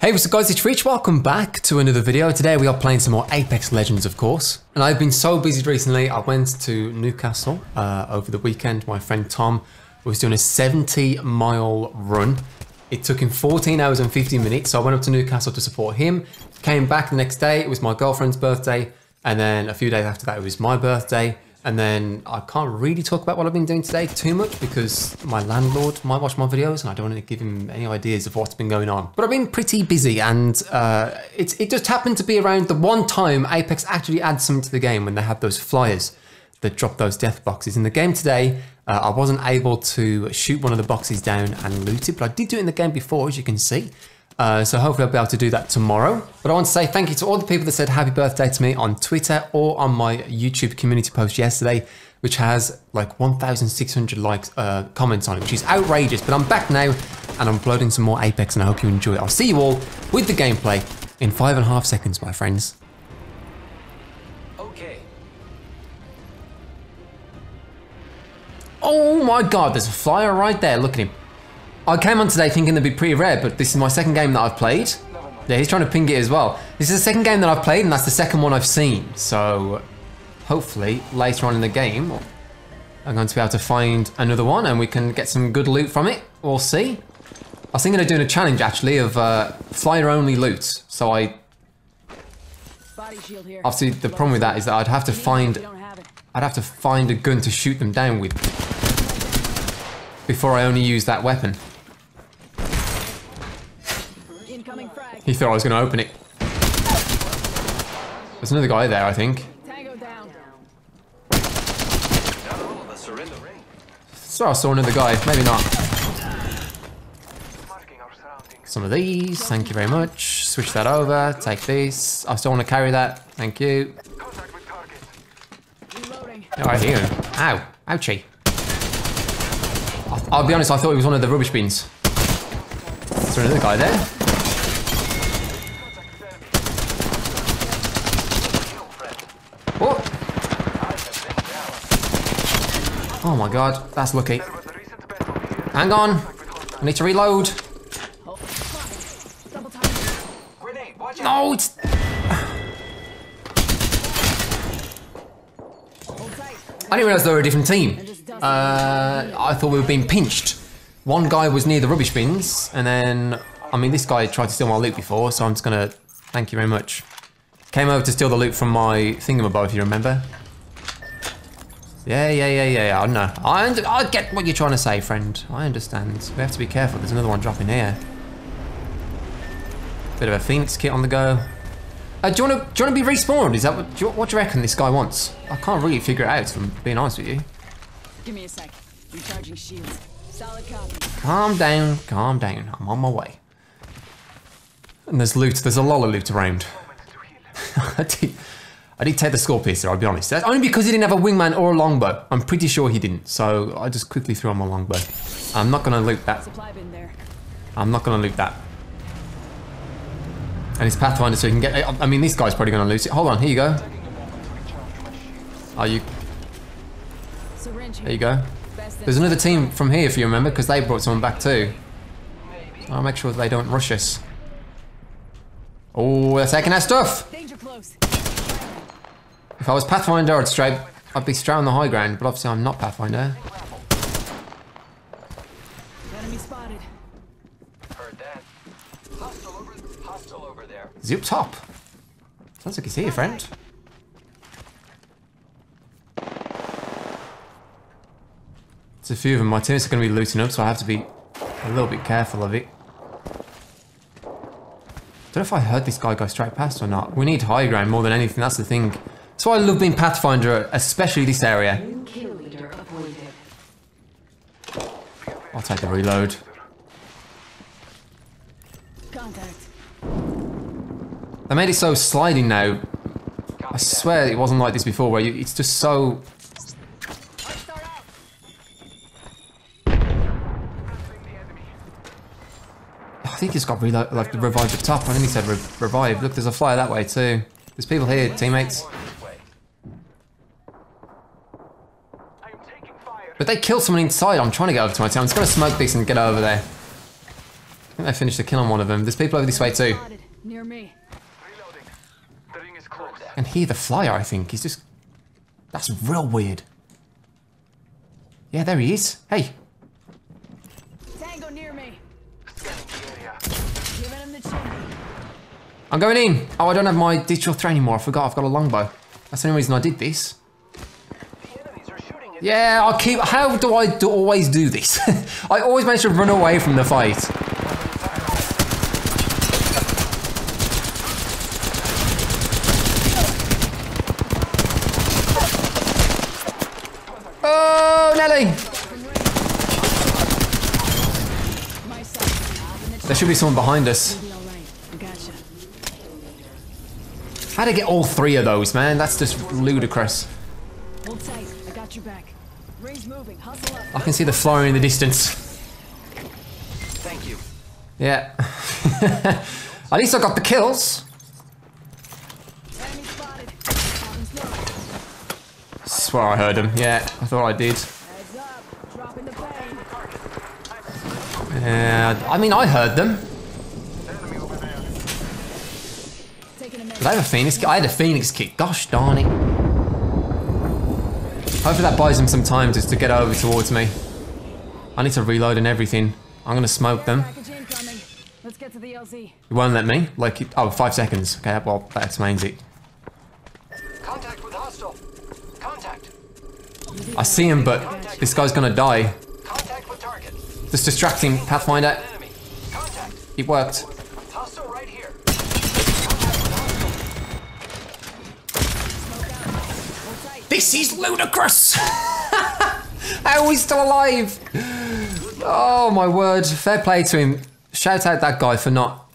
Hey, what's up guys, it's Reach, welcome back to another video. Today we are playing some more Apex Legends, of course. And I've been so busy recently, I went to Newcastle over the weekend. My friend Tom was doing a 70-mile run. It took him 14 hours and 50 minutes, so I went up to Newcastle to support him. Came back the next day, it was my girlfriend's birthday, and then a few days after that it was my birthday. And then I can't really talk about what I've been doing today too much because my landlord might watch my videos and I don't want to give him any ideas of what's been going on. But I've been pretty busy and it just happened to be around the one time Apex actually adds something to the game when they had those flyers that dropped those death boxes. In the game today, I wasn't able to shoot one of the boxes down and loot it, but I did do it in the game before, as you can see. So hopefully I'll be able to do that tomorrow. But I want to say thank you to all the people that said happy birthday to me on Twitter or on my YouTube community post yesterday, which has like 1,600 likes, comments on it, which is outrageous. But I'm back now and I'm uploading some more Apex and I hope you enjoy it. I'll see you all with the gameplay in 5.5 seconds, my friends. Okay. Oh my God, there's a flyer right there. Look at him. I came on today thinking they'd be pretty rare, but this is my second game that I've played. Yeah, he's trying to ping it as well. This is the second game that I've played, and that's the second one I've seen. So, hopefully, later on in the game, I'm going to be able to find another one, and we can get some good loot from it. We'll see. I was thinking of doing a challenge, actually, of flyer-only loot. So obviously, the problem with that is that I'd have to find a gun to shoot them down with before I only use that weapon. He thought I was going to open it. There's another guy there, I think. So I saw another guy, maybe not. Some of these, thank you very much. Switch that over, take these. I still want to carry that, thank you. Oh, I hear him. Ow, ouchie. I'll be honest, I thought he was one of the rubbish bins. Is there another guy there? Oh my God, that's lucky. Hang on, I need to reload. No, it's... I didn't realise they were a different team. I thought we were being pinched. One guy was near the rubbish bins, and then, I mean, this guy tried to steal my loot before, so I'm just gonna, thank you very much. Came over to steal the loot from my thingamabob, if you remember. Yeah, I know. I get what you're trying to say, friend. I understand. We have to be careful, there's another one dropping here. Bit of a Phoenix kit on the go. Do you want to be respawned? Is that what do you reckon this guy wants? I can't really figure it out, if I'm being honest with you. Give me a sec. Recharging shields. Solid copy. Calm down, calm down. I'm on my way. And there's loot. There's a lot of loot around. I did take the score piercer, I'll be honest. That's only because he didn't have a wingman or a longbow. I'm pretty sure he didn't. So I just quickly threw on my longbow. I'm not gonna loot that. I'm not gonna loot that. And it's Pathfinder, so you can get. I mean, this guy's probably gonna loot it. Hold on, here you go. Are you? There you go. There's another team from here, if you remember, because they brought someone back too. I'll make sure that they don't rush us. Oh, they're taking our stuff. If I was Pathfinder, I'd be straight on the high ground, but obviously I'm not Pathfinder. He's up top. Sounds like he's here, friend. A few of them. My teammates are going to be looting up, so I have to be a little bit careful of it. Don't know if I heard this guy go straight past or not. We need high ground more than anything, that's the thing. That's why I love being Pathfinder, especially this area. I'll take the reload. They made it so sliding now. I swear it wasn't like this before, where it's just so... I think he's got like revived up top. I think he said revive. Look, there's a flyer that way too. There's people here, teammates. But they killed someone inside. I'm trying to get over to my team. I'm just going to smoke this and get over there. think they finished the kill on one of them. There's people over this way too. Near me. Reloading. The ring is close. And here the flyer, I think, he's just... That's real weird. Yeah, there he is. Hey. Tango near me. I'm going in. Oh, I don't have my digital threat anymore. I forgot I've got a longbow. That's the only reason I did this. Yeah, I'll keep... How do I always do this? I always manage to run away from the fight. Oh, Nelly! There should be someone behind us. How'd I get all three of those, man? That's just ludicrous. I can see the flyer in the distance. Thank you. Yeah. At least I got the kills. Swear I heard him. Yeah, I thought I did. I mean, I heard them. Did I have a Phoenix kit? I had a Phoenix kit. Gosh darn it. Hopefully that buys them some time just to get over towards me. I need to reload and everything. I'm gonna smoke them. Let's get to the LZ. It won't let me. Like, oh, 5 seconds. Okay, well, that explains it. Contact with hostile. Contact. I see him, but contact. This guy's gonna die. Contact with target. Just distracting Pathfinder. Contact. It worked. Hostile right here. This is ludicrous! How is he still alive? Oh my word, fair play to him. Shout out that guy for not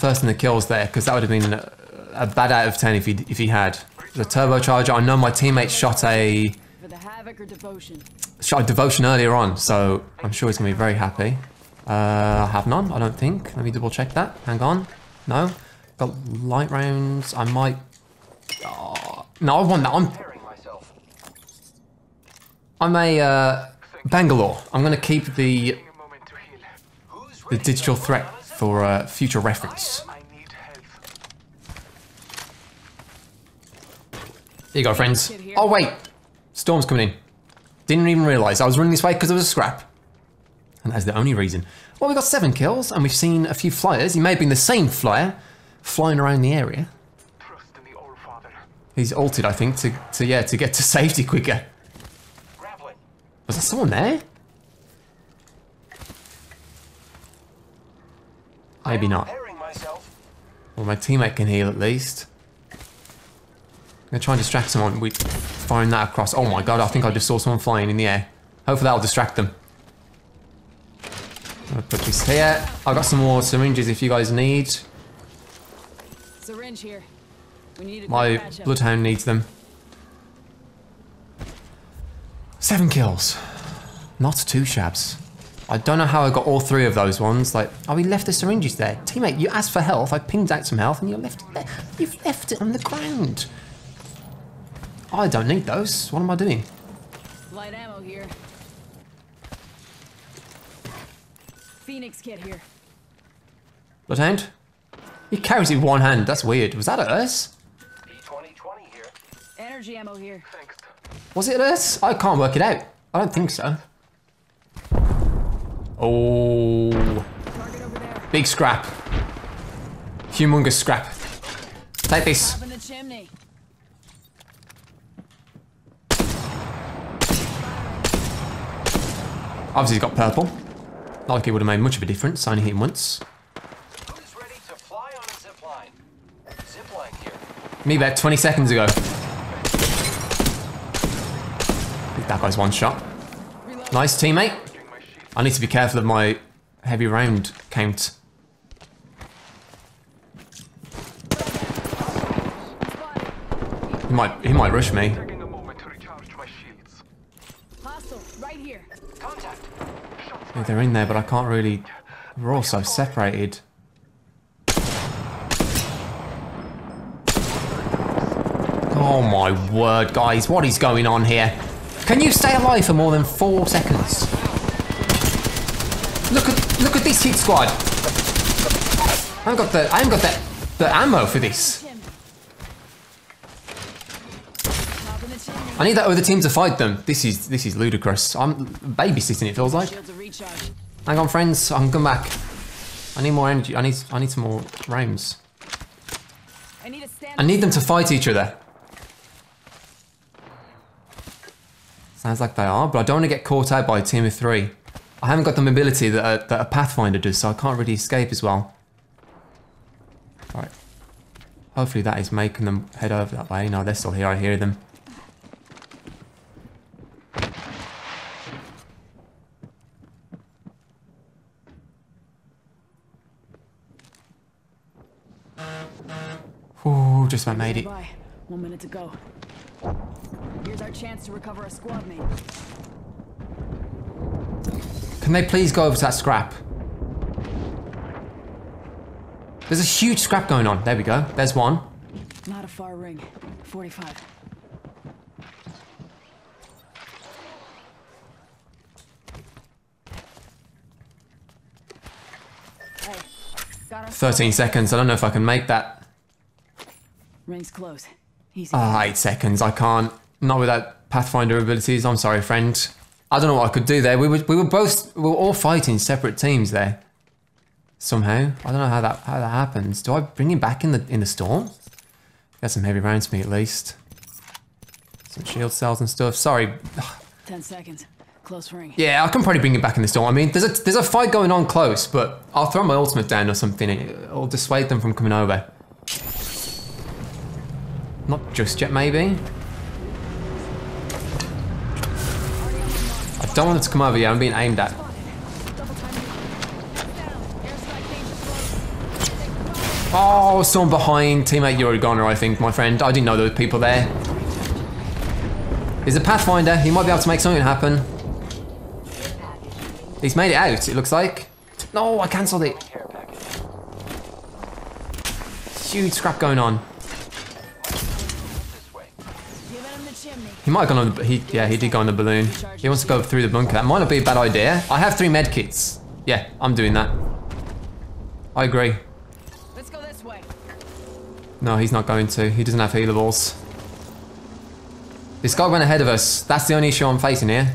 first in the kills there, because that would have been a bad out of 10 if he had. The turbocharger, I know my teammate shot a... For the havoc or devotion? Shot a devotion earlier on, so I'm sure he's going to be very happy. I have none, I don't think. Let me double check that, hang on. No, got light rounds, I might... Oh, no, I want that, I'm a Bangalore. I'm gonna keep the digital threat for future reference. Here you go, friends. Oh wait, storm's coming in. Didn't even realise I was running this way because it was a scrap, and that's the only reason. Well, we got 7 kills, and we've seen a few flyers. He may have been the same flyer flying around the area. He's ulted, I think, to get to safety quicker. Was there someone there? Maybe not. Well, my teammate can heal at least. I'm gonna try and distract someone with firing that across. Oh my god, I think I just saw someone flying in the air. Hopefully that'll distract them. I'm gonna put this here. I've got some more syringes if you guys need. Syringe here. We need a my Bloodhound needs them. 7 kills. Not two shabs. I don't know how I got all three of those ones. Like, oh, we left the syringes there. Teammate, you asked for health. I pinged out some health and you left it there. You've left it on the ground. I don't need those. What am I doing? Light ammo here. Phoenix kit here. Bloodhound? He carries it with one hand. That's weird. Was that at us? P20 here. Energy ammo here. Thanks. Was it this? I can't work it out. I don't think so. Oh. Big scrap. Humongous scrap. Take this. Obviously he's got purple. Not like it would have made much of a difference. I only hit him once. Who's ready to fly on a zipline? Zipline here. Me about 20 seconds ago. That guy's one shot. Nice teammate. I need to be careful of my heavy round count. He might rush me. Yeah, they're in there, but I can't really. We're all so separated. Oh my word, guys! What is going on here? Can you stay alive for more than 4 seconds? Look at this hit squad. I haven't got the ammo for this. I need that other team to fight them. This is ludicrous. I'm babysitting, it feels like. Hang on, friends. I'm coming back. I need more energy. I need some more rams. I need them to fight each other. Sounds like they are, but I don't want to get caught out by a team of three. I haven't got the mobility that a Pathfinder does, so I can't really escape as well. Alright. Hopefully that is making them head over that way. No, they're still here. I hear them. Ooh, just about made it. 1 minute to go. Here's our chance to recover a squad mate. Can they please go over to that scrap? There's a huge scrap going on. There we go. There's one. Not a far ring. 45. Hey, got our 13 seconds. I don't know if I can make that. Ring's close. Easy. Ah, 8 seconds. I can't. Not without Pathfinder abilities. I'm sorry, friend. I don't know what I could do there. We were all fighting separate teams there. Somehow, I don't know how that happens. Do I bring him back in the storm? Got some heavy rounds for me at least. Some shield cells and stuff. Sorry. 10 seconds, close ring. Yeah, I can probably bring him back in the storm. I mean, there's a fight going on close, but I'll throw my ultimate down or something. It'll dissuade them from coming over. Not just yet, maybe. I don't want it to come over here. I'm being aimed at. Oh, someone behind. Teammate, you're a goner, I think, my friend. I didn't know there were people there. He's a Pathfinder. He might be able to make something happen. He's made it out, it looks like. No, I cancelled it. Huge scrap going on. He might have gone on the... yeah, he did go on the balloon. He wants to go through the bunker. That might not be a bad idea. I have 3 med kits. Yeah, I'm doing that. I agree. No, he's not going to. He doesn't have healer balls. This guy went ahead of us. That's the only issue I'm facing here.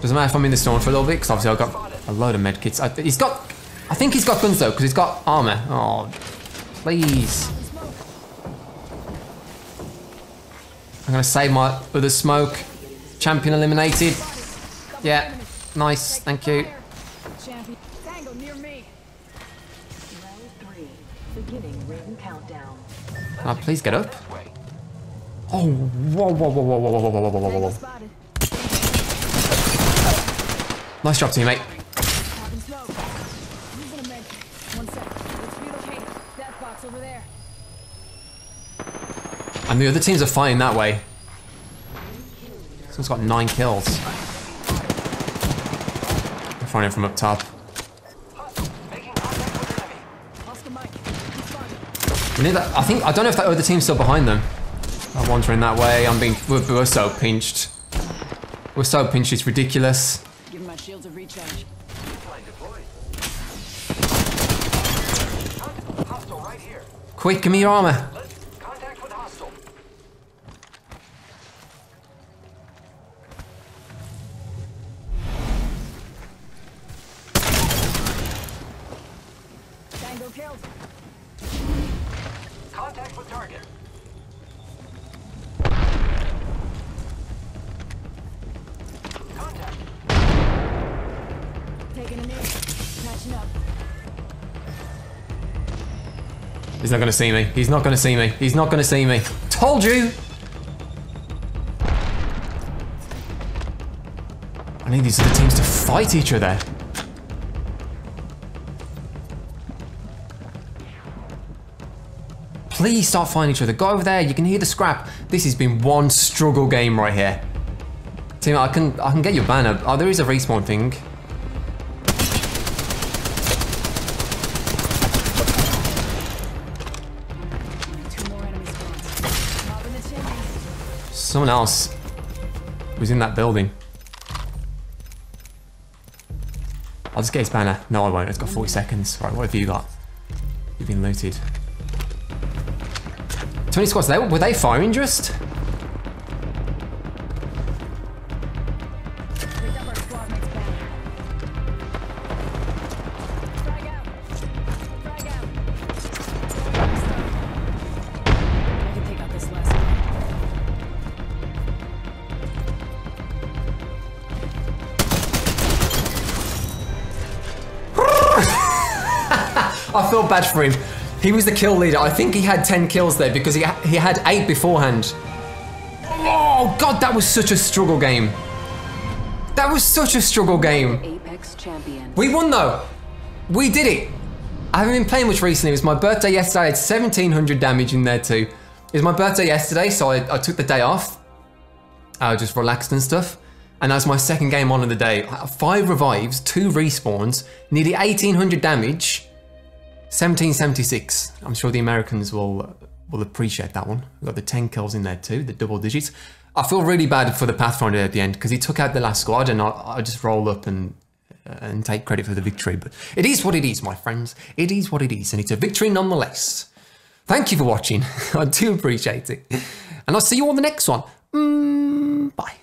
Doesn't matter if I'm in the storm for a little bit, because obviously I've got a load of medkits. I think he's got guns though, because he's got armor. Oh, please. I'm going to save my other smoke. Champion eliminated. Yeah, nice. Thank you. Can I please get up? Oh, whoa, whoa, whoa, whoa, whoa, whoa, whoa, whoa, whoa, whoa. Nice job, teammate. And the other teams are fighting that way. Someone's got 9 kills. I'm firing from up top. I think, I don't know if that other team's still behind them. I'm wandering that way. We're so pinched. We're so pinched, it's ridiculous. Give my shields a recharge. Quick, give me your armor. Contact with hostile. Tango killed. Contact with target. Contact. Taking a knee. Catching up. He's not going to see me. He's not going to see me. He's not going to see me. Told you! I need these other teams to fight each other. Please start fighting each other. Go over there. You can hear the scrap. This has been one struggle game right here. Team, I can get your banner. Oh, there is a respawn thing. Someone else was in that building. I'll just get his banner. No, I won't. It's got 40 seconds. Right, what have you got? You've been looted. 20 squads. Were they fire interest? I feel bad for him. He was the kill leader. I think he had 10 kills there because he had 8 beforehand. Oh God, that was such a struggle game. That was such a struggle game. Apex champion. We won though. We did it. I haven't been playing much recently. It was my birthday yesterday. I had 1,700 damage in there too. It was my birthday yesterday, so I took the day off. I just relaxed and stuff. And that was my second game on of the day. 5 revives, 2 respawns, nearly 1,800 damage. 1776. I'm sure the Americans will appreciate that one. We've got the 10 kills in there too, the double digits. I feel really bad for the Pathfinder at the end because he took out the last squad and I just roll up and take credit for the victory. But it is what it is, my friends. It is what it is, and it's a victory nonetheless. Thank you for watching. I do appreciate it. And I'll see you on the next one. Bye.